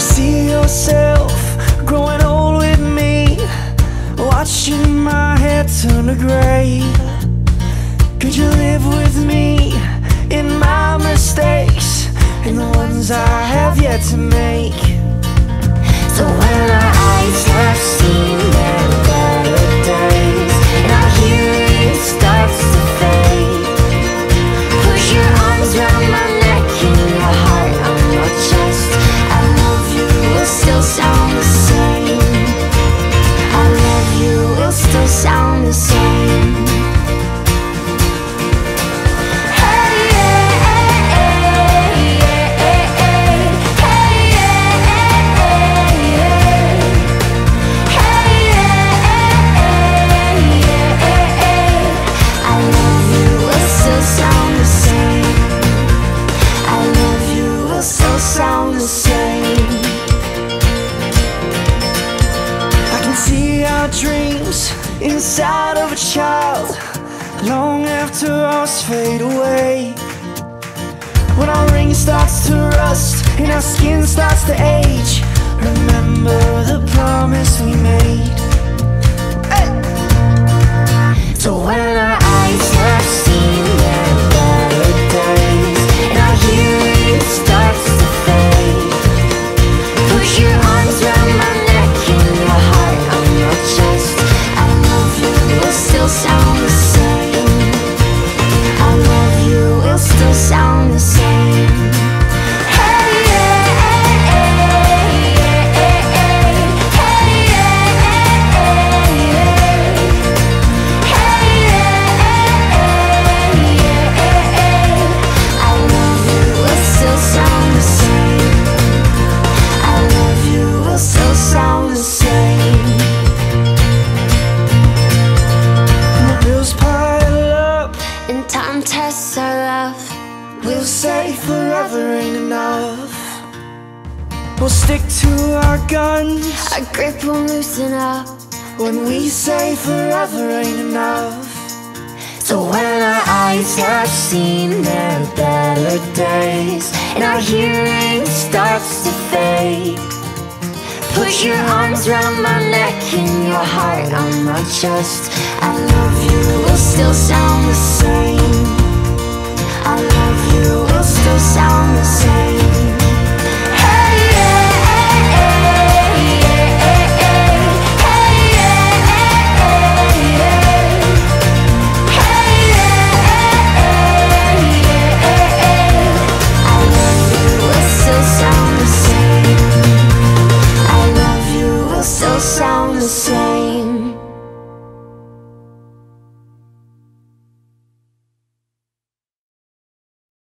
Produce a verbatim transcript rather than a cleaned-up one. you see yourself growing old with me, watching my hair turn to gray? Could you live with me in my mistakes and the ones I have yet to make? So when our eyes have seen their better days and our hearing starts to fade, put your arms around my neck and your heart on your chest. I love you will still sound the same. I love you will still sound the same. Dreams inside of a child, long after ours fade away. When our ring starts to rust and our skin starts to age, remember the promise we made. Hey! So when our eyes have seen their better days and our hearing starts to fade, push your arms around my neck and your heart on your chest. I love you will still sound the same. I love you will still sound the same. Our grip will loosen up when we say forever ain't enough. So when our eyes have seen their better days and our hearing starts to fade, put your arms around my neck and your heart on my chest. I love you will still sound the same. I love you will still sound the same.